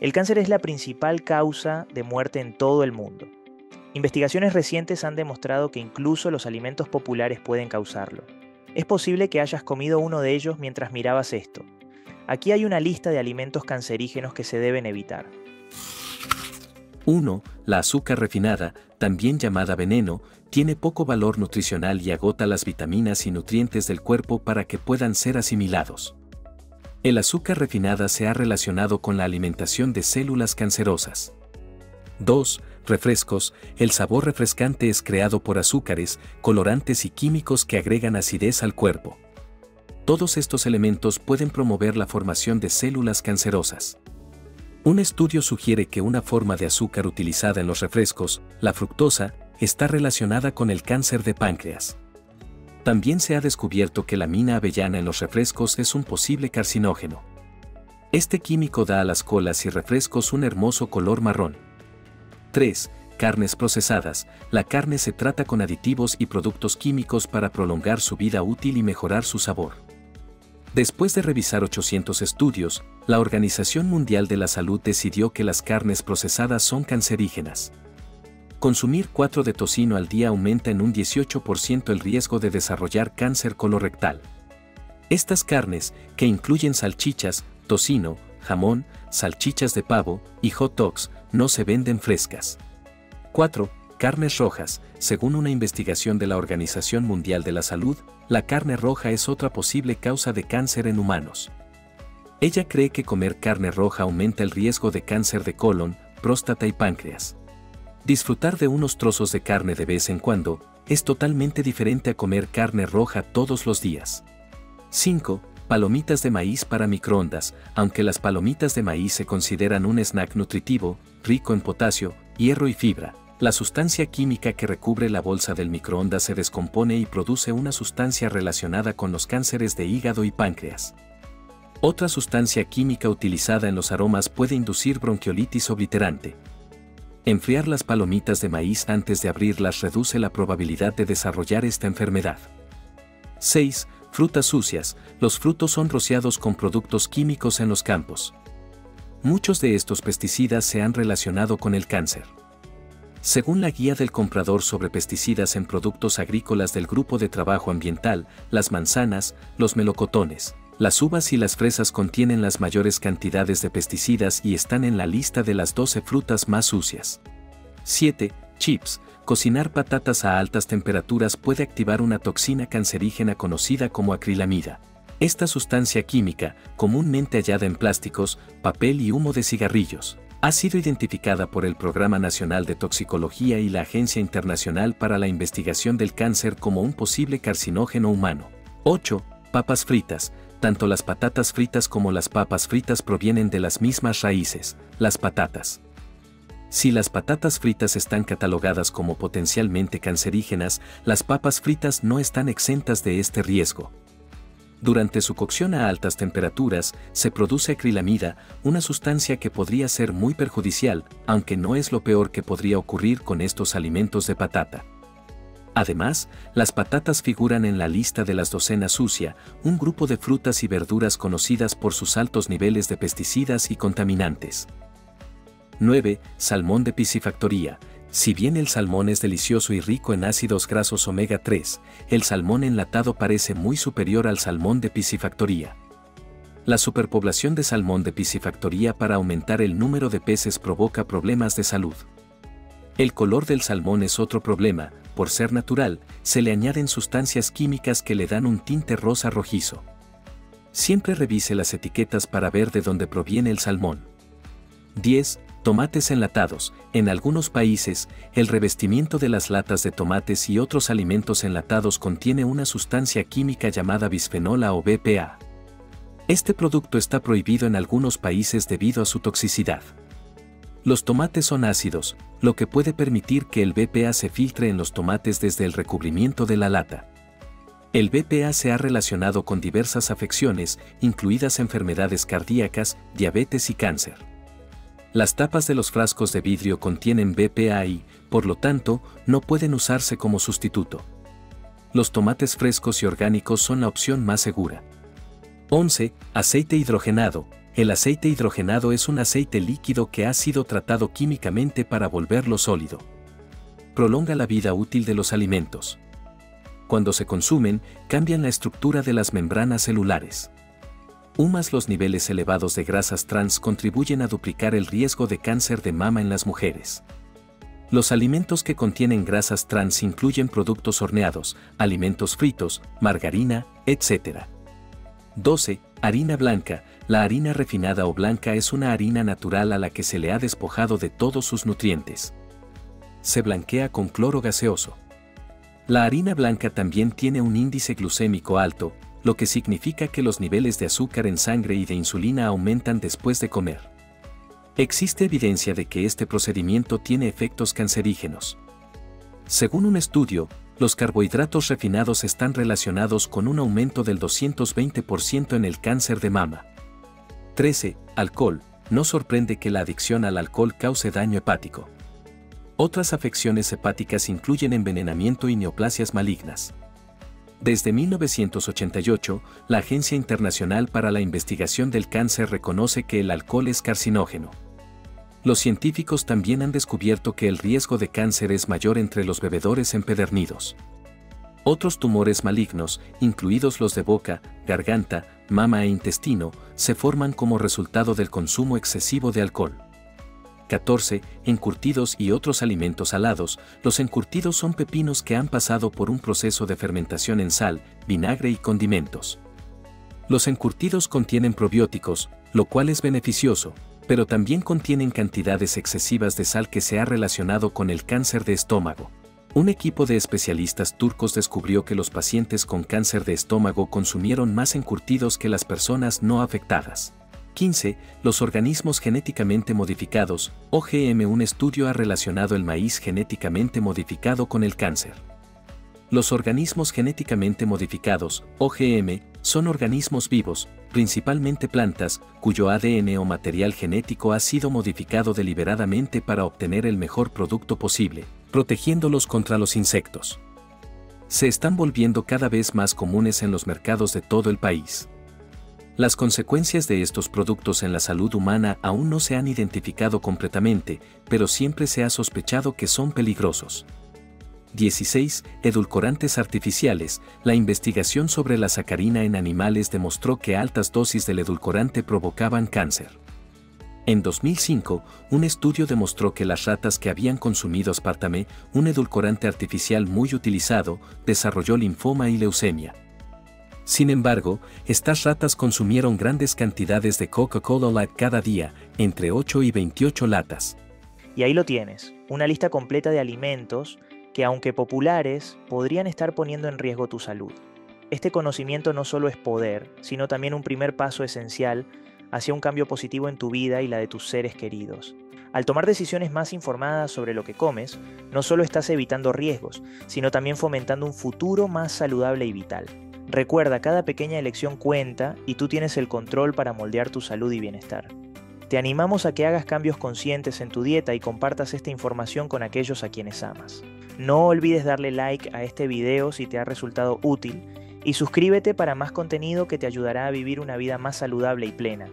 El cáncer es la principal causa de muerte en todo el mundo. Investigaciones recientes han demostrado que incluso los alimentos populares pueden causarlo. Es posible que hayas comido uno de ellos mientras mirabas esto. Aquí hay una lista de alimentos cancerígenos que se deben evitar. 1. La azúcar refinada, también llamada veneno, tiene poco valor nutricional y agota las vitaminas y nutrientes del cuerpo para que puedan ser asimilados. El azúcar refinada se ha relacionado con la alimentación de células cancerosas. 2. Refrescos. El sabor refrescante es creado por azúcares, colorantes y químicos que agregan acidez al cuerpo. Todos estos elementos pueden promover la formación de células cancerosas. Un estudio sugiere que una forma de azúcar utilizada en los refrescos, la fructosa, está relacionada con el cáncer de páncreas. También se ha descubierto que la mina avellana en los refrescos es un posible carcinógeno. Este químico da a las colas y refrescos un hermoso color marrón. 3. Carnes procesadas. La carne se trata con aditivos y productos químicos para prolongar su vida útil y mejorar su sabor. Después de revisar 800 estudios, la Organización Mundial de la Salud decidió que las carnes procesadas son cancerígenas. Consumir 4 de tocino al día aumenta en un 18% el riesgo de desarrollar cáncer colorectal. Estas carnes, que incluyen salchichas, tocino, jamón, salchichas de pavo y hot dogs, no se venden frescas. 4. Carnes rojas. Según una investigación de la Organización Mundial de la Salud, la carne roja es otra posible causa de cáncer en humanos. Ella cree que comer carne roja aumenta el riesgo de cáncer de colon, próstata y páncreas. Disfrutar de unos trozos de carne de vez en cuando es totalmente diferente a comer carne roja todos los días. 5. Palomitas de maíz para microondas. Aunque las palomitas de maíz se consideran un snack nutritivo, rico en potasio, hierro y fibra, la sustancia química que recubre la bolsa del microondas se descompone y produce una sustancia relacionada con los cánceres de hígado y páncreas. Otra sustancia química utilizada en los aromas puede inducir bronquiolitis obliterante. Enfriar las palomitas de maíz antes de abrirlas reduce la probabilidad de desarrollar esta enfermedad. 6. Frutas sucias. Los frutos son rociados con productos químicos en los campos. Muchos de estos pesticidas se han relacionado con el cáncer. Según la guía del comprador sobre pesticidas en productos agrícolas del Grupo de Trabajo Ambiental, las manzanas, los melocotones, las uvas y las fresas contienen las mayores cantidades de pesticidas y están en la lista de las 12 frutas más sucias. 7. Chips. Cocinar patatas a altas temperaturas puede activar una toxina cancerígena conocida como acrilamida. Esta sustancia química, comúnmente hallada en plásticos, papel y humo de cigarrillos, ha sido identificada por el Programa Nacional de Toxicología y la Agencia Internacional para la Investigación del Cáncer como un posible carcinógeno humano. 8. Papas fritas. Tanto las patatas fritas como las papas fritas provienen de las mismas raíces, las patatas. Si las patatas fritas están catalogadas como potencialmente cancerígenas, las papas fritas no están exentas de este riesgo. Durante su cocción a altas temperaturas, se produce acrilamida, una sustancia que podría ser muy perjudicial, aunque no es lo peor que podría ocurrir con estos alimentos de patata. Además, las patatas figuran en la lista de las docenas sucia, un grupo de frutas y verduras conocidas por sus altos niveles de pesticidas y contaminantes. 9. Salmón de piscifactoría. Si bien el salmón es delicioso y rico en ácidos grasos omega 3, el salmón enlatado parece muy superior al salmón de piscifactoría. La superpoblación de salmón de piscifactoría para aumentar el número de peces provoca problemas de salud. El color del salmón es otro problema, por ser natural, se le añaden sustancias químicas que le dan un tinte rosa rojizo. Siempre revise las etiquetas para ver de dónde proviene el salmón. 10. Tomates enlatados. En algunos países, el revestimiento de las latas de tomates y otros alimentos enlatados contiene una sustancia química llamada bisfenol A o BPA. Este producto está prohibido en algunos países debido a su toxicidad. Los tomates son ácidos, lo que puede permitir que el BPA se filtre en los tomates desde el recubrimiento de la lata. El BPA se ha relacionado con diversas afecciones, incluidas enfermedades cardíacas, diabetes y cáncer. Las tapas de los frascos de vidrio contienen BPA y, por lo tanto, no pueden usarse como sustituto. Los tomates frescos y orgánicos son la opción más segura. 11. Aceite hidrogenado. El aceite hidrogenado es un aceite líquido que ha sido tratado químicamente para volverlo sólido. Prolonga la vida útil de los alimentos. Cuando se consumen, cambian la estructura de las membranas celulares. Además, los niveles elevados de grasas trans contribuyen a duplicar el riesgo de cáncer de mama en las mujeres. Los alimentos que contienen grasas trans incluyen productos horneados, alimentos fritos, margarina, etc. 12. Harina blanca. La harina refinada o blanca es una harina natural a la que se le ha despojado de todos sus nutrientes. Se blanquea con cloro gaseoso. La harina blanca también tiene un índice glucémico alto, lo que significa que los niveles de azúcar en sangre y de insulina aumentan después de comer. Existe evidencia de que este procedimiento tiene efectos cancerígenos. Según un estudio, los carbohidratos refinados están relacionados con un aumento del 220% en el cáncer de mama. 13. Alcohol. No sorprende que la adicción al alcohol cause daño hepático. Otras afecciones hepáticas incluyen envenenamiento y neoplasias malignas. Desde 1988, la Agencia Internacional para la Investigación del Cáncer reconoce que el alcohol es carcinógeno. Los científicos también han descubierto que el riesgo de cáncer es mayor entre los bebedores empedernidos. Otros tumores malignos, incluidos los de boca, garganta, mama e intestino, se forman como resultado del consumo excesivo de alcohol. 14. Encurtidos y otros alimentos salados. Los encurtidos son pepinos que han pasado por un proceso de fermentación en sal, vinagre y condimentos. Los encurtidos contienen probióticos, lo cual es beneficioso, pero también contienen cantidades excesivas de sal que se ha relacionado con el cáncer de estómago. Un equipo de especialistas turcos descubrió que los pacientes con cáncer de estómago consumieron más encurtidos que las personas no afectadas. 15. Los organismos genéticamente modificados, OGM. Un estudio ha relacionado el maíz genéticamente modificado con el cáncer. Los organismos genéticamente modificados, OGM, son organismos vivos, principalmente plantas, cuyo ADN o material genético ha sido modificado deliberadamente para obtener el mejor producto posible, protegiéndolos contra los insectos. Se están volviendo cada vez más comunes en los mercados de todo el país. Las consecuencias de estos productos en la salud humana aún no se han identificado completamente, pero siempre se ha sospechado que son peligrosos. 16. Edulcorantes artificiales. La investigación sobre la sacarina en animales demostró que altas dosis del edulcorante provocaban cáncer. En 2005, un estudio demostró que las ratas que habían consumido aspartame, un edulcorante artificial muy utilizado, desarrolló linfoma y leucemia. Sin embargo, estas ratas consumieron grandes cantidades de Coca-Cola light cada día, entre 8 y 28 latas. Y ahí lo tienes, una lista completa de alimentos que, aunque populares, podrían estar poniendo en riesgo tu salud. Este conocimiento no solo es poder, sino también un primer paso esencial hacia un cambio positivo en tu vida y la de tus seres queridos. Al tomar decisiones más informadas sobre lo que comes, no solo estás evitando riesgos, sino también fomentando un futuro más saludable y vital. Recuerda, cada pequeña elección cuenta y tú tienes el control para moldear tu salud y bienestar. Te animamos a que hagas cambios conscientes en tu dieta y compartas esta información con aquellos a quienes amas. No olvides darle like a este video si te ha resultado útil y suscríbete para más contenido que te ayudará a vivir una vida más saludable y plena.